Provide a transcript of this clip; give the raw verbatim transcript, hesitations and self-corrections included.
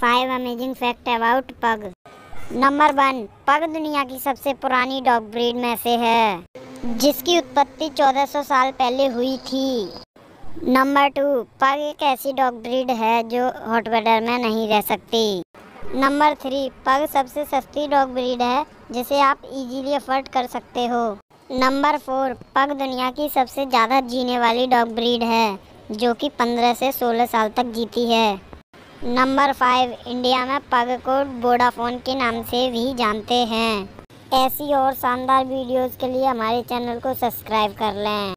Five amazing fact about pug. Number one, pug दुनिया की सबसे पुरानी डॉग ब्रीड में से है जिसकी उत्पत्ति चौदह सौ साल पहले हुई थी। नंबर टू, पग एक ऐसी डॉग ब्रीड है जो हॉट वेदर में नहीं रह सकती। नंबर थ्री, पग सबसे सस्ती डॉग ब्रीड है जिसे आप इजीली अफोर्ड कर सकते हो। नंबर फोर, पग दुनिया की सबसे ज़्यादा जीने वाली डॉग ब्रीड है जो कि पंद्रह से सोलह साल तक जीती है। नंबर फाइव, इंडिया में पग को वोडाफोन के नाम से भी जानते हैं। ऐसी और शानदार वीडियोस के लिए हमारे चैनल को सब्सक्राइब कर लें।